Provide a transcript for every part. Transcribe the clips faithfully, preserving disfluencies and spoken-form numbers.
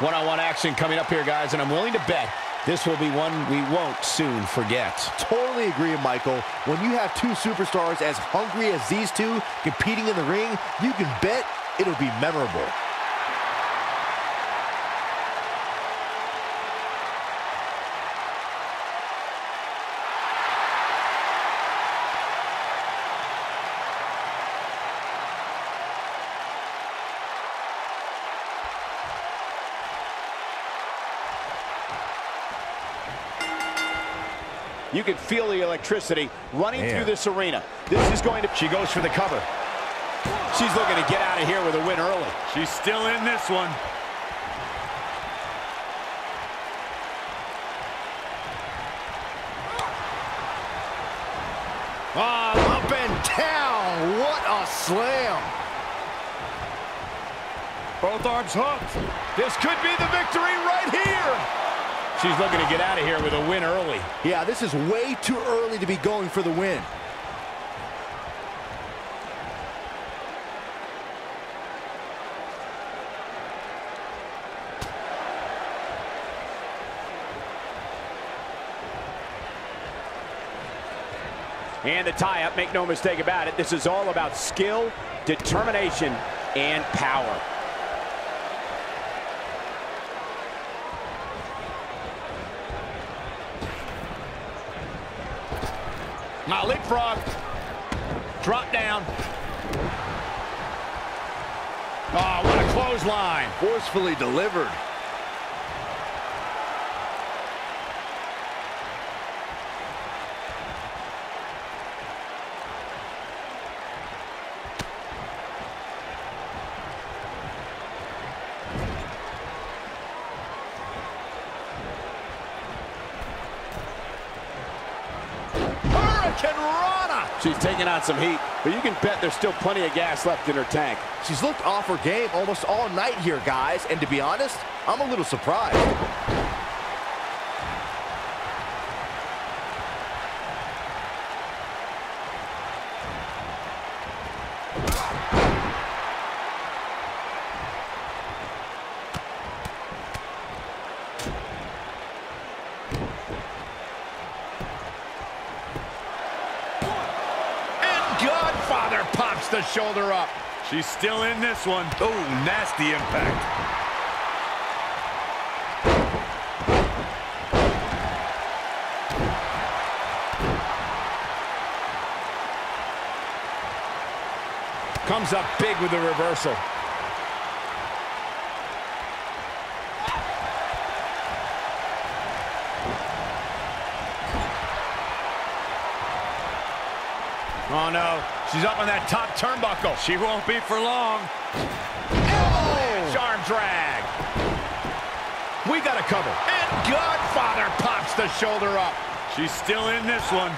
One-on-one action coming up here, guys, and I'm willing to bet this will be one we won't soon forget. Totally agree, Michael. When you have two superstars as hungry as these two competing in the ring, you can bet it'll be memorable. You can feel the electricity running Man. through this arena. This is going to... She goes for the cover. She's looking to get out of here with a win early. She's still in this one. Oh, up and down. What a slam. Both arms hooked. This could be the victory right here. She's looking to get out of here with a win early. Yeah, this is way too early to be going for the win. And the tie-up, make no mistake about it. This is all about skill, determination, and power. Now leapfrog, drop down. Oh, what a clothesline. Forcefully delivered. She's taking on some heat, but you can bet there's still plenty of gas left in her tank. She's looked off her game almost all night here, guys, and to be honest, I'm a little surprised. Godfather pops the shoulder up. She's still in this one. Oh, nasty impact. Comes up big with the reversal. Oh, no. She's up on that top turnbuckle. She won't be for long. Avalanche arm drag. We got a cover. And Godfather pops the shoulder up. She's still in this one.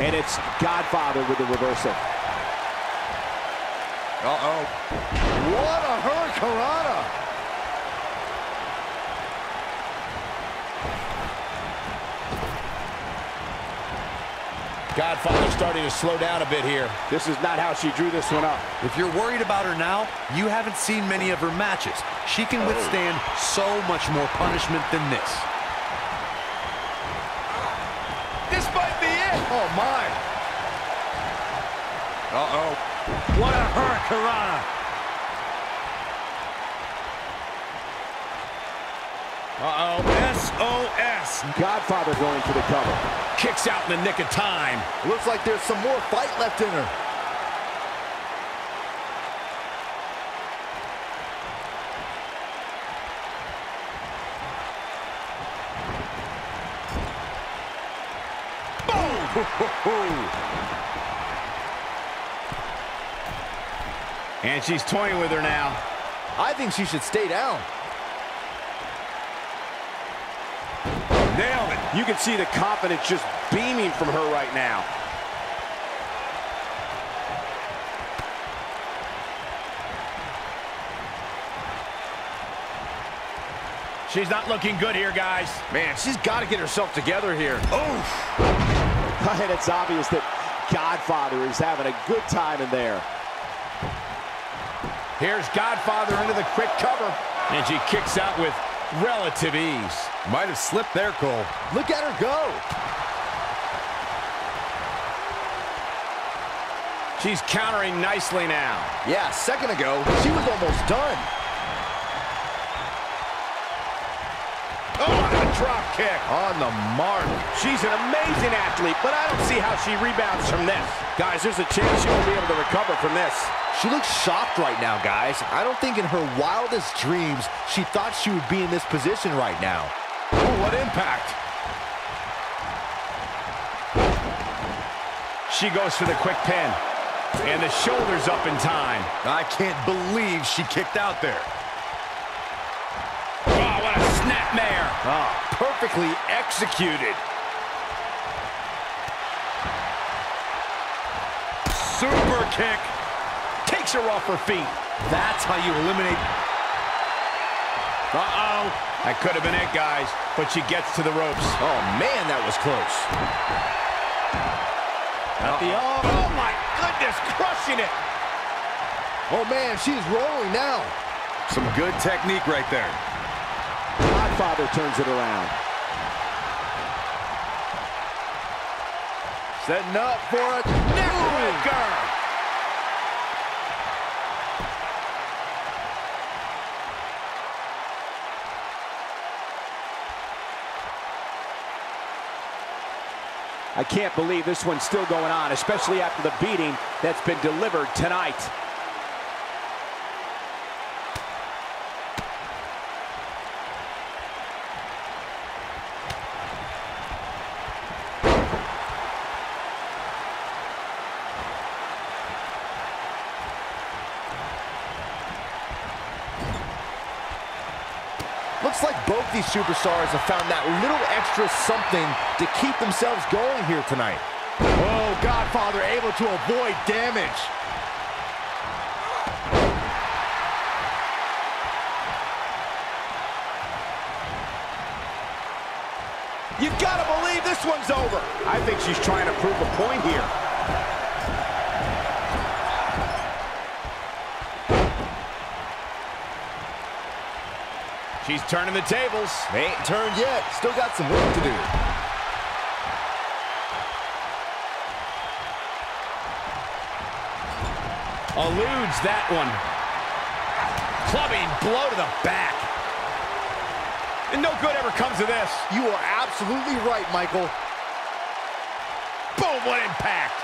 And it's Godfather with the reversal. Uh-oh. What a hurricanrana. Godfather starting to slow down a bit here. This is not how she drew this one up. If you're worried about her now, you haven't seen many of her matches. She can withstand so much more punishment than this. This might be it. Oh, my. Uh-oh. What a hurricanrana. Uh-oh, S O S. Godfather going for the cover. Kicks out in the nick of time. Looks like there's some more fight left in her. Boom! And she's toying with her now. I think she should stay down. Nailed it. You can see the confidence just beaming from her right now. She's not looking good here, guys. Man, she's got to get herself together here. Oof. And it's obvious that Godfather is having a good time in there. Here's Godfather into the quick cover. And she kicks out with relative ease. Might have slipped there, Cole. Look at her go. She's countering nicely now. Yeah, a second ago, she was almost done. Oh, a drop kick. On the mark. She's an amazing athlete, but I don't see how she rebounds from this. Guys, there's a chance she won't be able to recover from this. She looks shocked right now, guys. I don't think in her wildest dreams she thought she would be in this position right now. Oh, what impact. She goes for the quick pin. And the shoulder's up in time. I can't believe she kicked out there. Oh, what a snapmare. Oh, perfectly executed. Super kick. Takes her off her feet. That's how you eliminate. Uh-oh. That could have been it, guys. But she gets to the ropes. Oh, man, that was close. At the arm. Oh, my goodness, crushing it. Oh, man, she's rolling now. Some good technique right there. Godfather turns it around. Setting up for a neckbreaker. I can't believe this one's still going on, especially after the beating that's been delivered tonight. Looks like both these superstars have found that little extra something to keep themselves going here tonight. Oh, Godfather able to avoid damage. You've got to believe this one's over. I think she's trying to prove a point here. She's turning the tables. They ain't turned yet. Still got some work to do. Eludes that one. Clubbing blow to the back. And no good ever comes of this. You are absolutely right, Michael. Boom, what impact.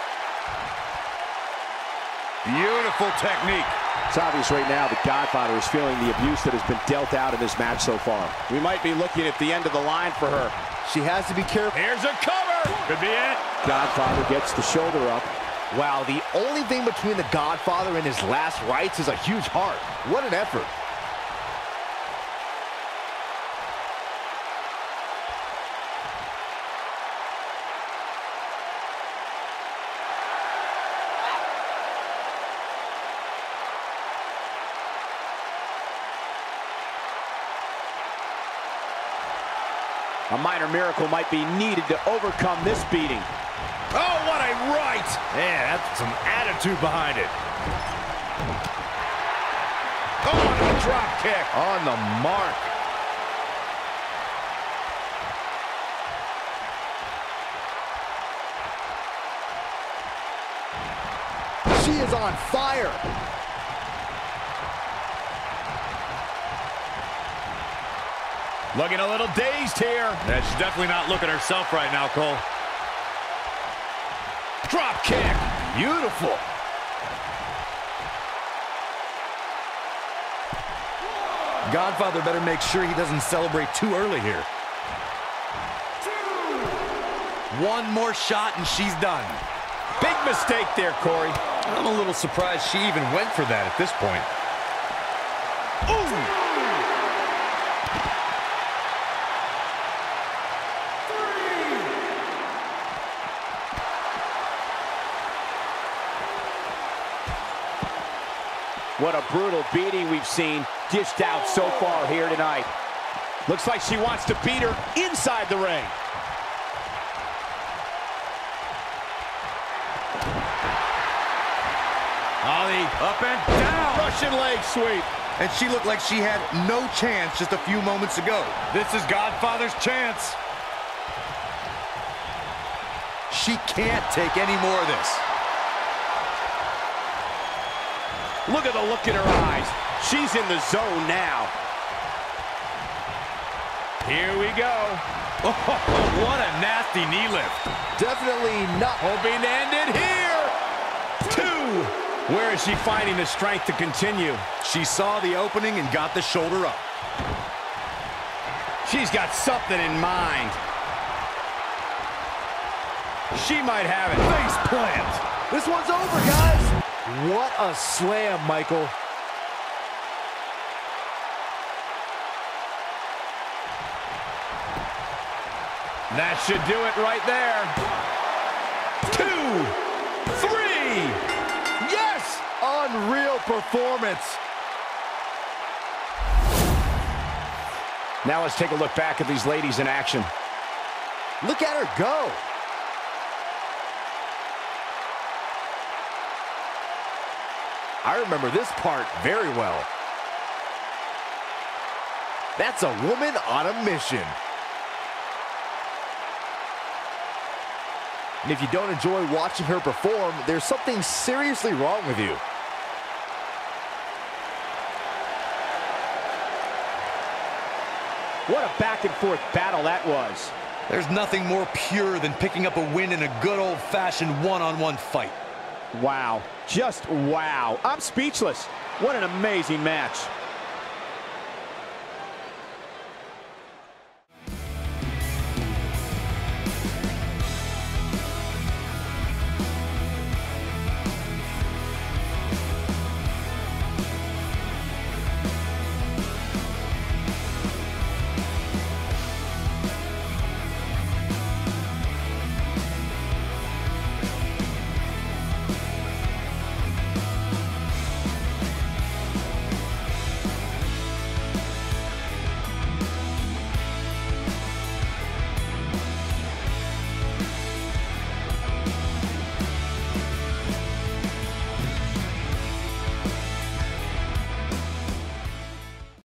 Beautiful technique. It's obvious right now that Godfather is feeling the abuse that has been dealt out in this match so far. We might be looking at the end of the line for her. She has to be careful. Here's a cover. Could be it. Godfather gets the shoulder up. Wow, the only thing between the Godfather and his last rites is a huge heart. What an effort. A minor miracle might be needed to overcome this beating. Oh, what a right! Man, that's some attitude behind it. Oh, and a drop kick. On the mark. She is on fire. Looking a little dazed here. Yeah, she's definitely not looking herself right now, Cole. Drop kick. Beautiful. Godfather better make sure he doesn't celebrate too early here. Two. One more shot and she's done. Big mistake there, Corey. I'm a little surprised she even went for that at this point. Ooh. What a brutal beating we've seen dished out so far here tonight. Looks like she wants to beat her inside the ring. Ollie, up and down. Russian leg sweep. And she looked like she had no chance just a few moments ago. This is Godfather's chance. She can't take any more of this. Look at the look in her eyes. She's in the zone now. Here we go. Oh, what a nasty knee lift. Definitely not hoping to end it here. Two. Where is she finding the strength to continue? She saw the opening and got the shoulder up. She's got something in mind. She might have it. Face plant. This one's over, guys. What a slam, Michael. That should do it right there. Two, three. Yes! Unreal performance. Now let's take a look back at these ladies in action. Look at her go. I remember this part very well. That's a woman on a mission. And if you don't enjoy watching her perform, there's something seriously wrong with you. What a back-and-forth battle that was. There's nothing more pure than picking up a win in a good old-fashioned one-on-one fight. Wow. Just wow. I'm speechless. What an amazing match.